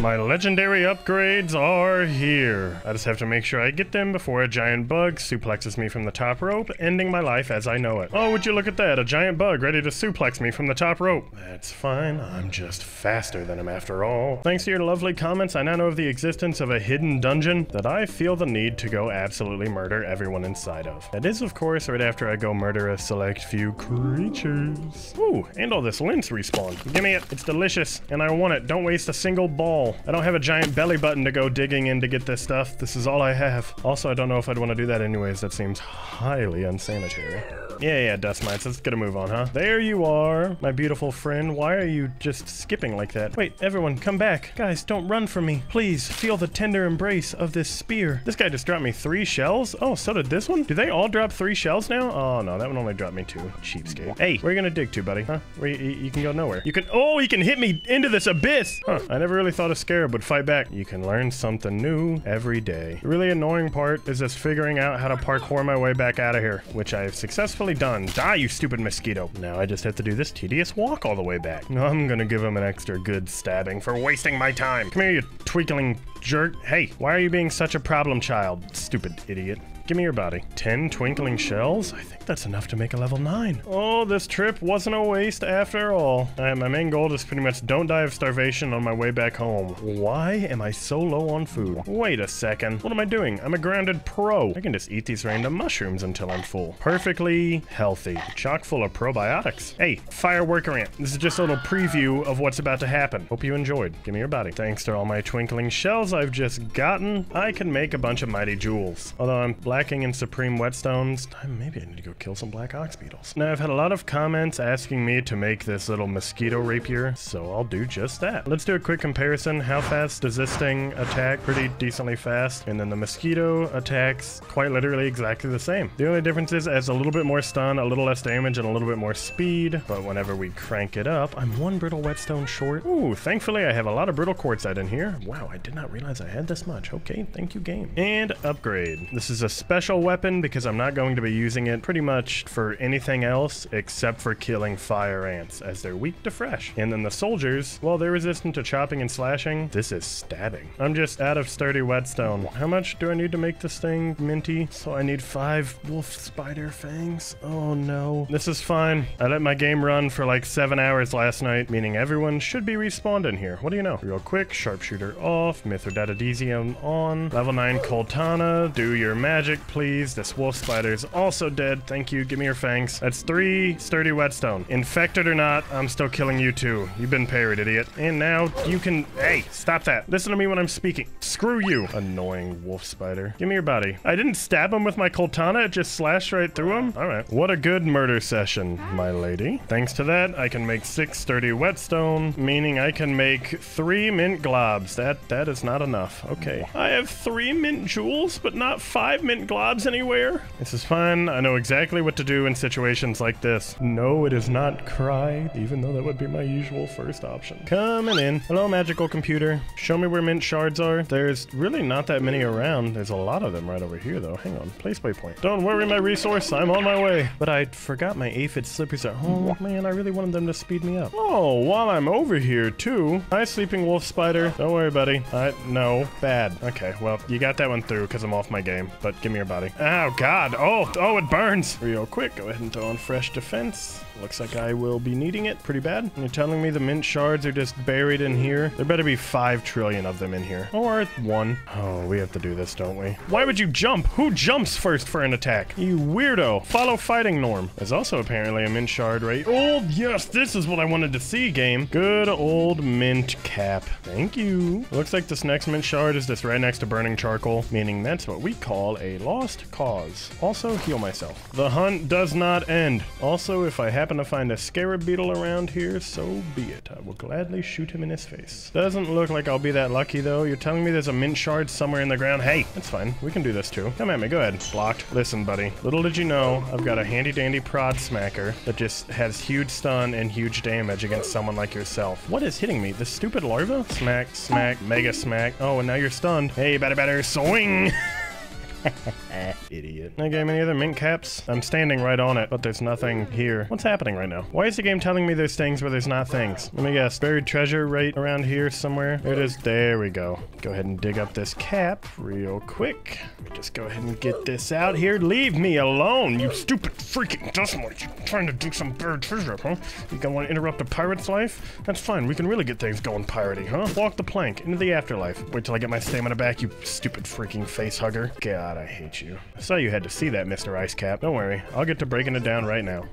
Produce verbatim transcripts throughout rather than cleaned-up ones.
My legendary upgrades are here. I just have to make sure I get them before a giant bug suplexes me from the top rope, ending my life as I know it. Oh, would you look at that, a giant bug ready to suplex me from the top rope. That's fine, I'm just faster than him after all. Thanks to your lovely comments, I now know of the existence of a hidden dungeon that I feel the need to go absolutely murder everyone inside of. That is, of course, right after I go murder a select few creatures. Ooh, and all this lint respawn. Give me it, it's delicious, and I want it. Don't waste a single ball. I don't have a giant belly button to go digging in to get this stuff. This is all I have. Also, I don't know if I'd want to do that anyways. That seems highly unsanitary. Yeah, yeah, dust mites. Let's get a move on, huh? There you are, my beautiful friend. Why are you just skipping like that? Wait, everyone, come back. Guys, don't run from me. Please, feel the tender embrace of this spear. This guy just dropped me three shells? Oh, so did this one? Do they all drop three shells now? Oh, no, that one only dropped me two. Cheapskate. Hey, where are you gonna dig to, buddy? Huh? Where you, you can go nowhere. You can- Oh, you can hit me into this abyss! Huh, I never really thought a scarab would fight back. You can learn something new every day. The really annoying part is just figuring out how to parkour my way back out of here, which I have successfully done. Die, you stupid mosquito. Now I just have to do this tedious walk all the way back. I'm gonna give him an extra good stabbing for wasting my time. Come here, you tweakling jerk. Hey, why are you being such a problem child, stupid idiot? Give me your body. ten twinkling shells? I think that's enough to make a level nine. Oh, this trip wasn't a waste after all. All right, my main goal is pretty much don't die of starvation on my way back home. Why am I so low on food? Wait a second. What am I doing? I'm a grounded pro. I can just eat these random mushrooms until I'm full. Perfectly healthy. Chock full of probiotics. Hey, firework rant. This is just a little preview of what's about to happen. Hope you enjoyed. Give me your body. Thanks to all my twinkling shells I've just gotten, I can make a bunch of mighty jewels. Although I'm black Lacking in supreme whetstones. Maybe I need to go kill some black ox beetles. Now, I've had a lot of comments asking me to make this little mosquito rapier, so I'll do just that. Let's do a quick comparison. How fast does this thing attack? Pretty decently fast. And then the mosquito attacks quite literally exactly the same. The only difference is it has a little bit more stun, a little less damage, and a little bit more speed. But whenever we crank it up, I'm one brittle whetstone short. Ooh, thankfully I have a lot of brittle quartzite in here. Wow, I did not realize I had this much. Okay, thank you, game. And upgrade. This is a special weapon because I'm not going to be using it pretty much for anything else except for killing fire ants as they're weak to fresh. And then the soldiers, while they're resistant to chopping and slashing, this is stabbing. I'm just out of sturdy whetstone. How much do I need to make this thing minty? So I need five wolf spider fangs. Oh no. This is fine. I let my game run for like seven hours last night, meaning everyone should be respawned in here. What do you know? Real quick, sharpshooter off, mithridatadesium on, level nine coltana, do your magic please. This wolf spider's also dead. Thank you. Give me your fangs. That's three sturdy whetstone. Infected or not, I'm still killing you too. You've been parried, idiot. And now you can... Hey, stop that. Listen to me when I'm speaking. Screw you. Annoying wolf spider. Give me your body. I didn't stab him with my coltana. It just slashed right through him. All right. What a good murder session, my lady. Thanks to that, I can make six sturdy whetstone, meaning I can make three mint globs. That, that is not enough. Okay. I have three mint jewels, but not five mint globs anywhere. This is fun. I know exactly what to do in situations like this. No, it is not cry, even though that would be my usual first option. Coming in. Hello, magical computer. Show me where mint shards are. There's really not that many around. There's a lot of them right over here, though. Hang on. Place waypoint. Don't worry, my resource. I'm on my way. But I forgot my aphid slippers at home. Man, I really wanted them to speed me up. Oh, while I'm over here, too. Hi, sleeping wolf spider. Don't worry, buddy. I... No. Bad. Okay, well, you got that one through because I'm off my game, but give me your body. Oh, God. Oh, oh, it burns. Real quick, go ahead and throw on fresh defense. Looks like I will be needing it pretty bad. You're telling me the mint shards are just buried in here? There better be five trillion of them in here. Or one. Oh, we have to do this, don't we? Why would you jump? Who jumps first for an attack? You weirdo. Follow fighting norm. There's also apparently a mint shard right... Oh, yes, this is what I wanted to see, game. Good old mint cap. Thank you. Looks like this next mint shard is just right next to burning charcoal, meaning that's what we call a lost cause. Also, heal myself. The hunt does not end. Also, if I happen to find a scarab beetle around here, so be it. I will gladly shoot him in his face. Doesn't look like I'll be that lucky, though. You're telling me there's a mint shard somewhere in the ground? Hey, that's fine. We can do this, too. Come at me. Go ahead. Blocked. Listen, buddy. Little did you know, I've got a handy-dandy prod smacker that just has huge stun and huge damage against someone like yourself. What is hitting me? This stupid larva? Smack, smack, mega smack. Oh, and now you're stunned. Hey, better, better. Swing! Idiot. Can I game any other mint caps? I'm standing right on it, but there's nothing here. What's happening right now? Why is the game telling me there's things where there's not things? Let me guess. Buried treasure right around here somewhere? There it is. There we go. Go ahead and dig up this cap real quick. Let me just go ahead and get this out here. Leave me alone, you stupid freaking dustmite. You're trying to dig some buried treasure up, huh? You gonna want to interrupt a pirate's life? That's fine. We can really get things going piratey, huh? Walk the plank into the afterlife. Wait till I get my stamina back, you stupid freaking face hugger. God, I hate you. I saw you had to see that, Mister Ice Cap. Don't worry, I'll get to breaking it down right now.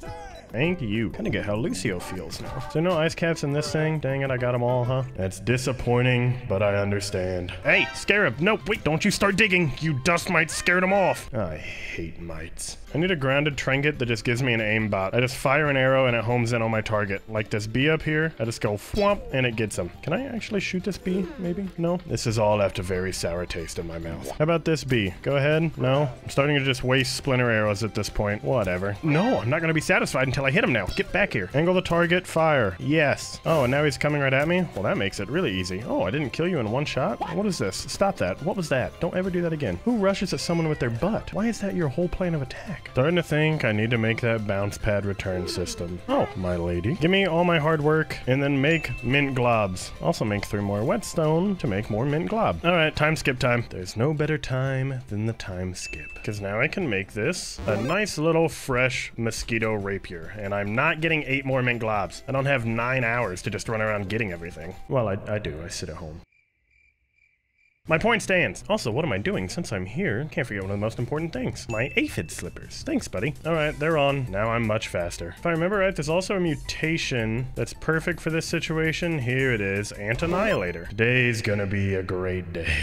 Thank you. Kind of get how Lucio feels now. So no ice caps in this thing? Dang it, I got them all, huh? That's disappointing, but I understand. Hey, Scarab, nope, wait, don't you start digging. You dust mites scared them off. I hate mites. I need a grounded trinket that just gives me an aimbot. I just fire an arrow and it homes in on my target. Like this bee up here, I just go whomp and it gets him. Can I actually shoot this bee, maybe? No? This is all left a very sour taste in my mouth. How about this bee? Go ahead. No? I'm starting to just waste splinter arrows at this point. Whatever. No, I'm not going to be satisfied until I hit him now. Get back here. Angle the target. Fire. Yes. Oh, and now he's coming right at me? Well, that makes it really easy. Oh, I didn't kill you in one shot? What is this? Stop that. What was that? Don't ever do that again. Who rushes at someone with their butt? Why is that your whole plan of attack? Starting to think I need to make that bounce pad return system. Oh, my lady. Give me all my hard work and then make mint globs. Also make three more whetstone to make more mint glob. All right, time skip time. There's no better time than the time skip. Because now I can make this a nice little fresh mosquito rapier. And I'm not getting eight more mint globs. I don't have nine hours to just run around getting everything. Well, I, I do. I sit at home. My point stands. Also, what am I doing since I'm here? Can't forget one of the most important things. My aphid slippers. Thanks, buddy. All right, they're on. Now I'm much faster. If I remember right, there's also a mutation that's perfect for this situation. Here it is. Ant-Annihilator. Today's gonna be a great day.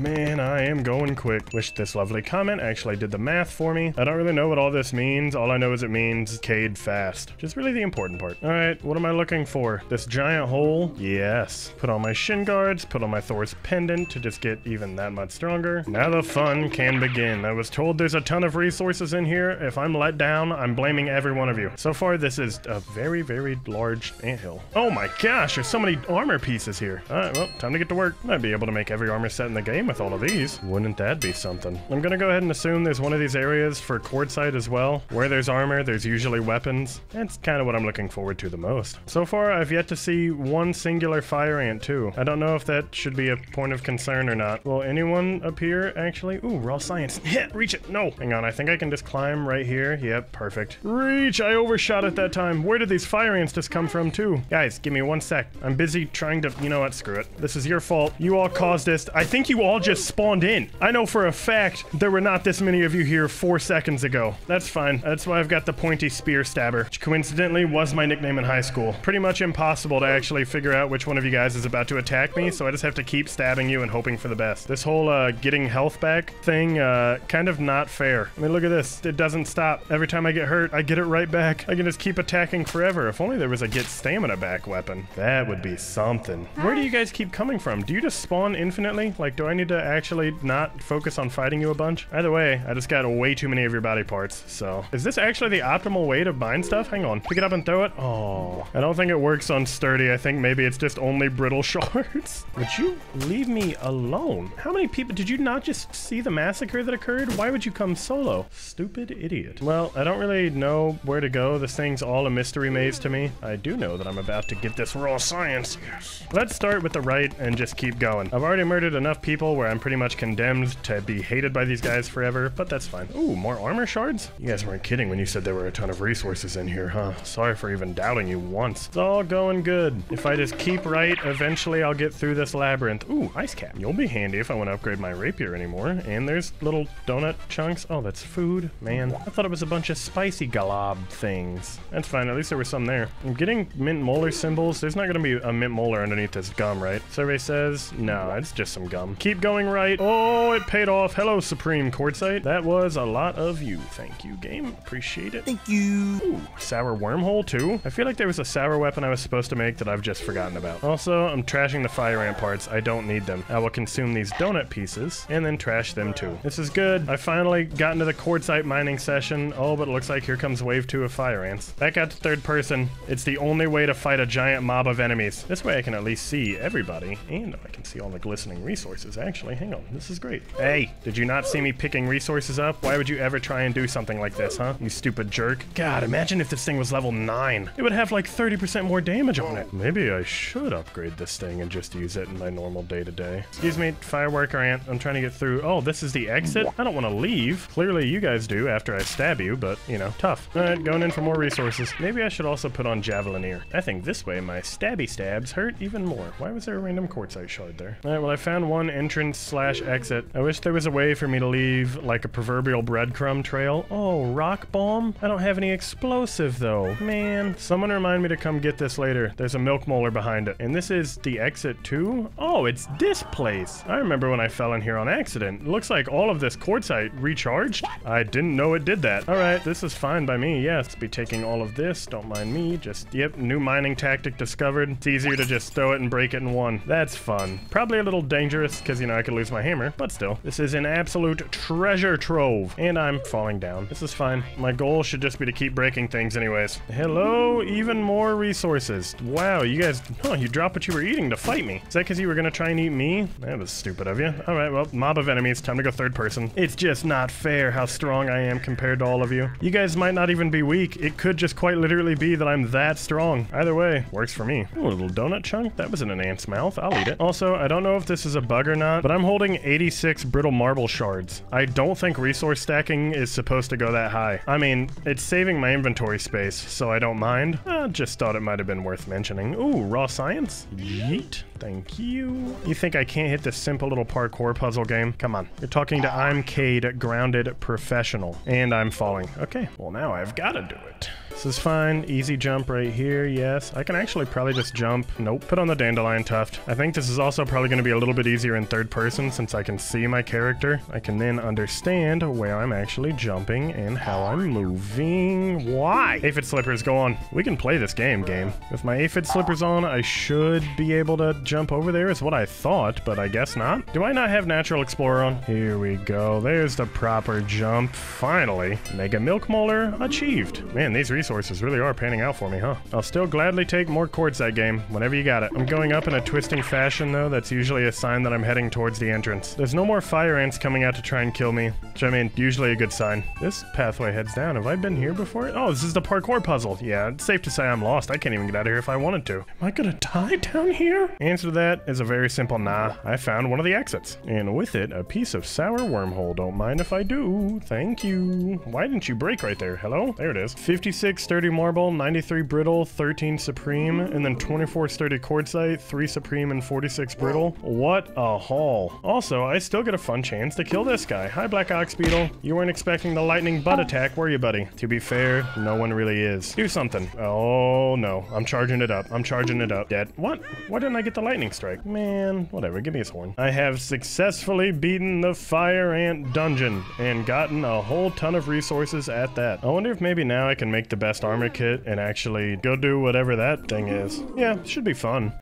Man, I am going quick. Wish this lovely comment actually did the math for me. I don't really know what all this means. All I know is it means Cade fast, which is really the important part. All right, what am I looking for? This giant hole? Yes. Put on my shin guards, put on my Thor's pendant to just get even that much stronger. Now the fun can begin. I was told there's a ton of resources in here. If I'm let down, I'm blaming every one of you. So far, this is a very, very large anthill. Oh my gosh, there's so many armor pieces here. All right, well, time to get to work. Might be able to make every armor set in the game with all of these. Wouldn't that be something? I'm gonna go ahead and assume there's one of these areas for quartzite as well. Where there's armor, there's usually weapons. That's kind of what I'm looking forward to the most. So far, I've yet to see one singular fire ant too. I don't know if that should be a point of concern or not. Will anyone up here actually? Ooh, raw science. Reach it. No. Hang on. I think I can just climb right here. Yep. Perfect. Reach. I overshot at that time. Where did these fire ants just come from too? Guys, give me one sec. I'm busy trying to, you know what? Screw it. This is your fault. You all caused this. I think you all just spawned in. I know for a fact there were not this many of you here four seconds ago. That's fine. That's why I've got the pointy spear stabber, which coincidentally was my nickname in high school. Pretty much impossible to actually figure out which one of you guys is about to attack me. So I just have to keep stabbing you and hoping for the best. This whole uh, getting health back thing, uh, kind of not fair. I mean, look at this. It doesn't stop. Every time I get hurt, I get it right back. I can just keep attacking forever. If only there was a get stamina back weapon. That would be something. Where do you guys keep coming from? Do you just spawn infinitely? Like, do I need to actually not focus on fighting you a bunch? Either way, I just got way too many of your body parts, so. Is this actually the optimal way to bind stuff? Hang on. Pick it up and throw it? Oh. I don't think it works on sturdy. I think maybe it's just only brittle shards. Would you leave me alone? Alone? How many people? Did you not just see the massacre that occurred? Why would you come solo? Stupid idiot. Well, I don't really know where to go. This thing's all a mystery maze to me. I do know that I'm about to get this raw science. Yes. Let's start with the right and just keep going. I've already murdered enough people where I'm pretty much condemned to be hated by these guys forever, but that's fine. Ooh, more armor shards? You guys weren't kidding when you said there were a ton of resources in here, huh? Sorry for even doubting you once. It's all going good. If I just keep right, eventually I'll get through this labyrinth. Ooh, ice cap. You'll be Be handy if I want to upgrade my rapier anymore. And there's little donut chunks. Oh, that's food. Man, I thought it was a bunch of spicy glob things. That's fine. At least there was some there. I'm getting mint molar symbols. There's not going to be a mint molar underneath this gum, right? Survey says, no, it's just some gum. Keep going right. Oh, it paid off. Hello, Supreme Quartzite. That was a lot of you. Thank you, game. Appreciate it. Thank you. Ooh, sour wormhole too. I feel like there was a sour weapon I was supposed to make that I've just forgotten about. Also, I'm trashing the fire ramp parts. I don't need them. I will consume these donut pieces and then trash them too. This is good. I finally got into the quartzite mining session. Oh, but it looks like here comes wave two of fire ants. Back out to third person. It's the only way to fight a giant mob of enemies. This way I can at least see everybody, and I can see all the glistening resources, actually. Hang on, this is great. Hey, did you not see me picking resources up? Why would you ever try and do something like this, huh? You stupid jerk. God, imagine if this thing was level nine. It would have like thirty percent more damage on it. Maybe I should upgrade this thing and just use it in my normal day-to-day. Excuse me, firework ant. I'm trying to get through. Oh, this is the exit? I don't want to leave. Clearly you guys do after I stab you, but, you know, tough. All right, going in for more resources. Maybe I should also put on Javelineer. I think this way my stabby stabs hurt even more. Why was there a random quartzite shard there? All right, well, I found one entrance slash exit. I wish there was a way for me to leave, like, a proverbial breadcrumb trail. Oh, rock bomb? I don't have any explosive, though. Man, someone remind me to come get this later. There's a milk molar behind it. And this is the exit, too? Oh, it's this place. I remember when I fell in here on accident. It looks like all of this quartzite recharged. I didn't know it did that. All right, this is fine by me, yes. Let's be taking all of this. Don't mind me. Just, yep, new mining tactic discovered. It's easier to just throw it and break it in one. That's fun. Probably a little dangerous, because, you know, I could lose my hammer, but still. This is an absolute treasure trove, and I'm falling down. This is fine. My goal should just be to keep breaking things anyways. Hello, even more resources. Wow, you guys, oh, you dropped what you were eating to fight me. Is that because you were gonna try and eat me? That was stupid of you. All right, well, mob of enemies, time to go third person. It's just not fair how strong I am compared to all of you. You guys might not even be weak. It could just quite literally be that I'm that strong. Either way, works for me. Ooh, a little donut chunk? That was in an ant's mouth. I'll eat it. Also, I don't know if this is a bug or not, but I'm holding eighty-six brittle marble shards. I don't think resource stacking is supposed to go that high. I mean, it's saving my inventory space, so I don't mind. I just thought it might have been worth mentioning. Ooh, raw science? Yeet. Thank you. You think I can't hit this simple little parkour puzzle game? Come on. You're talking to ImCade, Grounded Professional. And I'm falling. Okay. Well, now I've got to do it. This is fine. Easy jump right here. Yes. I can actually probably just jump. Nope. Put on the dandelion tuft. I think this is also probably going to be a little bit easier in third person since I can see my character. I can then understand where I'm actually jumping and how I'm moving. Why? Aphid slippers, go on. We can play this game, game. With my aphid slippers on, I should be able to jump over there is what I thought, but I guess not. Do I not have Natural Explorer on? Here we go. There's the proper jump. Finally. Mega Milk Molar achieved. Man, these resources really are panning out for me, huh? I'll still gladly take more quartzite game whenever you got it. I'm going up in a twisting fashion, though. That's usually a sign that I'm heading towards the entrance. There's no more fire ants coming out to try and kill me, which, I mean, usually a good sign. This pathway heads down. Have I been here before? Oh, this is the parkour puzzle. Yeah, it's safe to say I'm lost. I can't even get out of here if I wanted to. Am I gonna die down here? And to that is a very simple nah. I found one of the exits. And with it, a piece of sour wormhole. Don't mind if I do. Thank you. Why didn't you break right there? Hello? There it is. fifty-six sturdy marble, ninety-three brittle, thirteen supreme, and then twenty-four sturdy quartzite, three supreme, and forty-six brittle. What a haul. Also, I still get a fun chance to kill this guy. Hi, Black Ox Beetle. You weren't expecting the lightning butt attack, were you, buddy? To be fair, no one really is. Do something. Oh, no. I'm charging it up. I'm charging it up. Dead. What? Why didn't I get the light? Lightning strike. Man, whatever, give me his horn. I have successfully beaten the FIREANT Dungeon and gotten a whole ton of resources at that. I wonder if maybe now I can make the best armor kit and actually go do whatever that thing is. Yeah, should be fun.